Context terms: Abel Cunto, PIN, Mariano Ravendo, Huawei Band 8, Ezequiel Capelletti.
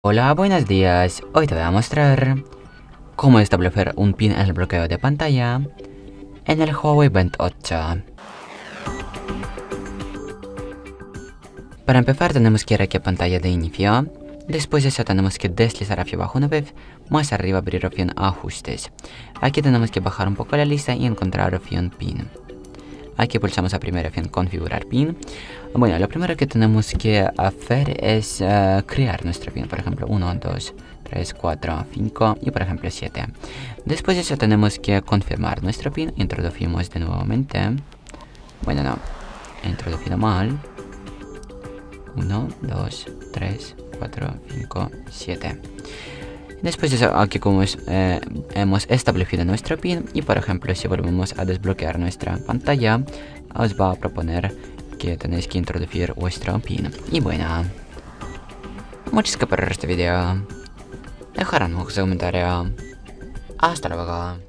Hola, buenos días. Hoy te voy a mostrar cómo establecer un pin en el bloqueo de pantalla en el Huawei Band 8. Para empezar tenemos que ir aquí a pantalla de inicio, después de eso tenemos que deslizar hacia abajo una vez, más arriba abrir opción ajustes. Aquí tenemos que bajar un poco la lista y encontrar opción pin. Aquí pulsamos la primera opción configurar pin. Bueno, lo primero que tenemos que hacer es crear nuestro pin. Por ejemplo, 1, 2, 3, 4, 5 y por ejemplo 7. Después de eso tenemos que confirmar nuestro pin. Introducimos de nuevamente. Bueno, no. He introducido mal. 1, 2, 3, 4, 5, 7. Después de eso, aquí como hemos establecido nuestro pin y por ejemplo si volvemos a desbloquear nuestra pantalla, os va a proponer que tenéis que introducir vuestro pin. Y bueno, muchas gracias por este video, dejarán un comentario, hasta luego.